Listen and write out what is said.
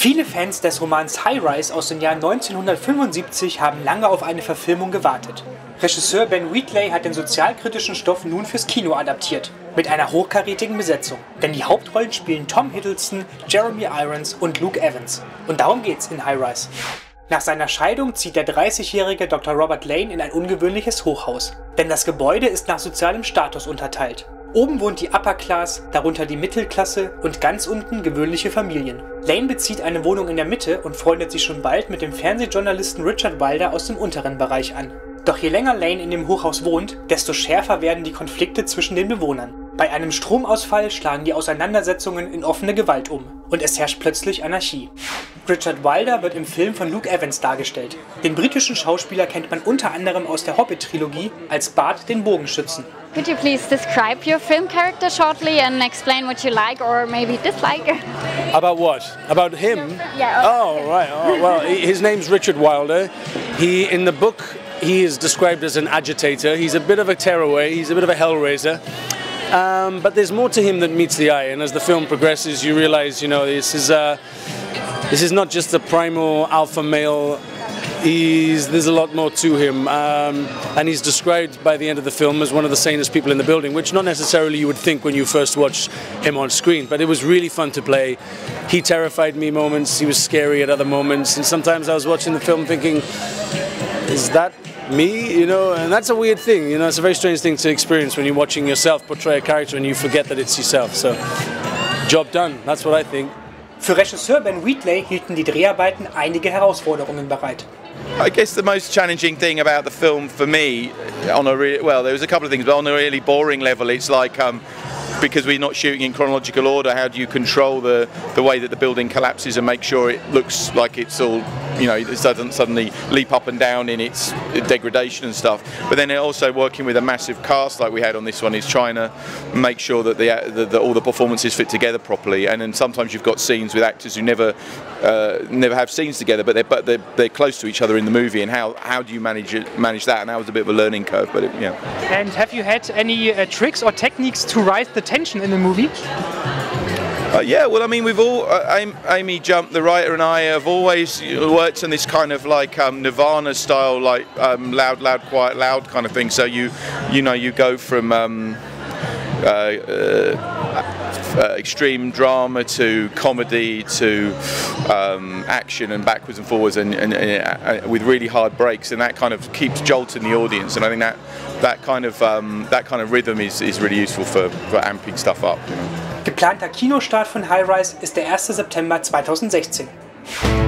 Viele Fans des Romans High-Rise aus dem Jahr 1975 haben lange auf eine Verfilmung gewartet. Regisseur Ben Wheatley hat den sozialkritischen Stoff nun fürs Kino adaptiert, mit einer hochkarätigen Besetzung. Denn die Hauptrollen spielen Tom Hiddleston, Jeremy Irons und Luke Evans. Und darum geht's in High-Rise. Nach seiner Scheidung zieht der 30-jährige Dr. Robert Lane in ein ungewöhnliches Hochhaus. Denn das Gebäude ist nach sozialem Status unterteilt. Oben wohnt die Upper Class, darunter die Mittelklasse und ganz unten gewöhnliche Familien. Lane bezieht eine Wohnung in der Mitte und freundet sich schon bald mit dem Fernsehjournalisten Richard Wilder aus dem unteren Bereich an. Doch je länger Lane in dem Hochhaus wohnt, desto schärfer werden die Konflikte zwischen den Bewohnern. Bei einem Stromausfall schlagen die Auseinandersetzungen in offene Gewalt um und es herrscht plötzlich Anarchie. Richard Wilder wird im Film von Luke Evans dargestellt. Den britischen Schauspieler kennt man unter anderem aus der Hobbit-Trilogie als Bart den Bogenschützen. Could you please describe your film character shortly and explain what you like or maybe dislike? About what? About him? Yeah. Oh, right. Oh, well, his name's Richard Wilder. He, in the book, he is described as an agitator. He's a bit of a tearaway. He's a bit of a hellraiser. But there's more to him than meets the eye. And as the film progresses, you realize, you know, this is not just the primal alpha male. There's a lot more to him, and he's described by the end of the film as one of the sanest people in the building, which not necessarily you would think when you first watch him on screen, but it was really fun to play. He terrified me moments, he was scary at other moments, and sometimes I was watching the film thinking, is that me? You know, and that's a weird thing, you know, it's a very strange thing to experience when you're watching yourself portray a character and you forget that it's yourself, so job done, that's what I think. Für Regisseur Ben Wheatley hielten die Dreharbeiten einige Herausforderungen bereit. I guess the most challenging thing about the film for me, on a really, well, there was a couple of things, but on a really boring level, it's like because we're not shooting in chronological order, how do you control the way that the building collapses and make sure it looks like it's all, you know, it doesn't suddenly leap up and down in its degradation and stuff. But then also working with a massive cast like we had on this one is trying to make sure that all the performances fit together properly. And then sometimes you've got scenes with actors who never have scenes together, but they're close to each other in the movie. And how do you manage that? And that was a bit of a learning curve. But yeah. And have you had any tricks or techniques to rise the tension in the movie? Yeah, well, I mean, we've all, Amy Jump, the writer, and I have always worked on this kind of like Nirvana style, like loud, loud, quiet, loud kind of thing. So you know, you go from extreme drama to comedy to action and backwards and forwards and with really hard breaks, and that kind of keeps jolting the audience, and I think that kind of rhythm is really useful for amping stuff up, you know. Geplanter Kinostart von High-Rise ist der 1. September 2016.